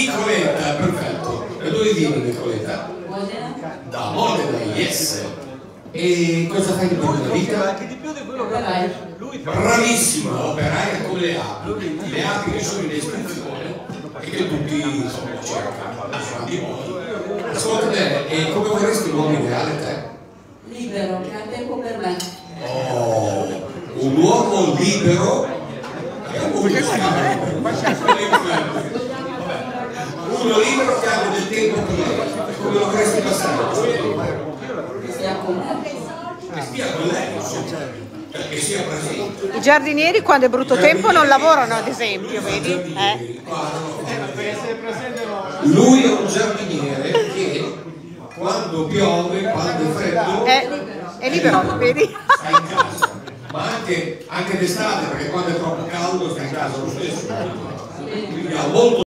Nicoletta, perfetto. Da dove vieni, Nicoletta? Da Modena, yes. E cosa fai per la vita? Anche di più di quello che fai. Bravissima, operaia con le api. Le api che sono in estinzione e che tutti cercano, lasciano di modo. Ascolta bene, e come vorresti l'uomo ideale te? Libero, che ha tempo per me. Oh, un uomo libero è un uomo libero. Uno libero che ha del tempo per lei, come lo vorresti passare? Che stia con lei, che stia con lei, che sia presente. I giardinieri quando è brutto tempo non lavorano, ad esempio, vedi? Lui è un giardiniere che quando piove, quando è freddo, è libero, vedi? Sta in casa, ma anche d'estate, perché quando è troppo caldo sta in casa lo stesso. Quindi ha molto